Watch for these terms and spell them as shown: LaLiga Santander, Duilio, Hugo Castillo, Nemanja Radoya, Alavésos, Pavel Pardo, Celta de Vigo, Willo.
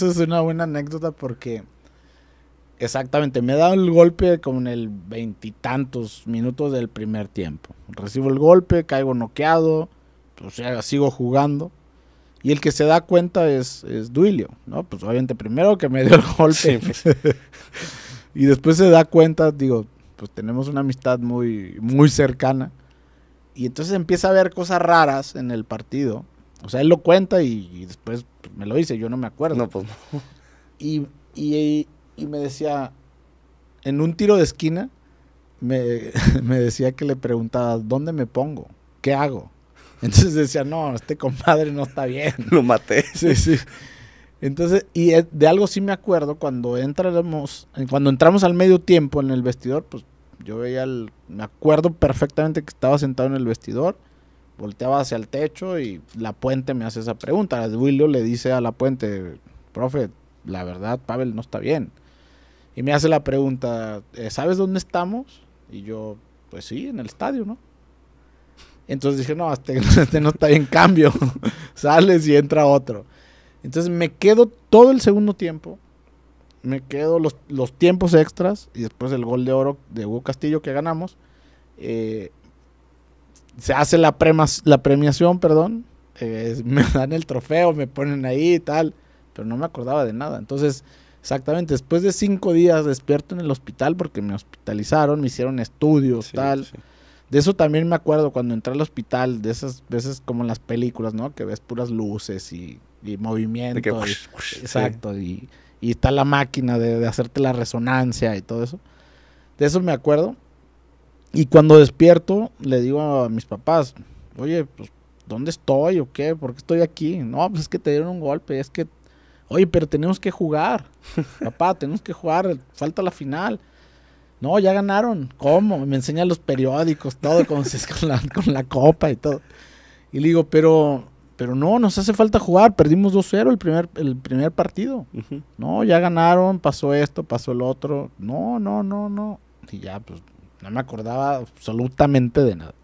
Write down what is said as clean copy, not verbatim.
Eso es una buena anécdota porque exactamente, me da el golpe como en el veintitantos minutos del primer tiempo. Recibo el golpe, caigo noqueado, pues ya sigo jugando. Y el que se da cuenta es Duilio, ¿no? Pues obviamente primero que me dio el golpe. Sí. Y después se da cuenta, digo, pues tenemos una amistad muy, muy cercana. Y entonces empieza a ver cosas raras en el partido. O sea, él lo cuenta y después me lo dice, yo no me acuerdo. No, pues no. Y me decía, en un tiro de esquina, me decía que le preguntaba, ¿dónde me pongo? ¿Qué hago? Entonces decía, no, este compadre no está bien. Lo maté. Sí, sí. Entonces, y de algo sí me acuerdo, cuando entramos al medio tiempo en el vestidor, pues yo veía, me acuerdo perfectamente que estaba sentado en el vestidor, volteaba hacia el techo y La Puente me hace esa pregunta. Willo le dice a La Puente, profe, la verdad, Pavel no está bien. Y me hace la pregunta, ¿sabes dónde estamos? Y yo, pues sí, en el estadio, ¿no? Entonces dije, no, este no está bien, cambio. Sales y entra otro. Entonces me quedo todo el segundo tiempo, me quedo los tiempos extras y después el gol de oro de Hugo Castillo que ganamos. Se hace la premiación, perdón, me dan el trofeo, me ponen ahí y tal, pero no me acordaba de nada. Entonces, exactamente, después de 5 días despierto en el hospital porque me hospitalizaron, me hicieron estudios, sí, tal. Sí. De eso también me acuerdo cuando entré al hospital, de esas veces como en las películas, ¿no? Que ves puras luces y movimiento. Que, exacto, sí. y está la máquina de hacerte la resonancia y todo eso. De eso me acuerdo. Y cuando despierto, le digo a mis papás, oye, pues, ¿dónde estoy o qué? ¿Por qué estoy aquí? No, pues es que te dieron un golpe, es que, oye, pero tenemos que jugar, papá, tenemos que jugar, falta la final. No, ya ganaron. ¿Cómo? Me enseñan los periódicos, todo, con la copa y todo. Y le digo, pero no, nos hace falta jugar. Perdimos 2-0 el primer partido. Uh-huh. No, ya ganaron, pasó esto, pasó el otro. No. Y ya, pues, no me acordaba absolutamente de nada.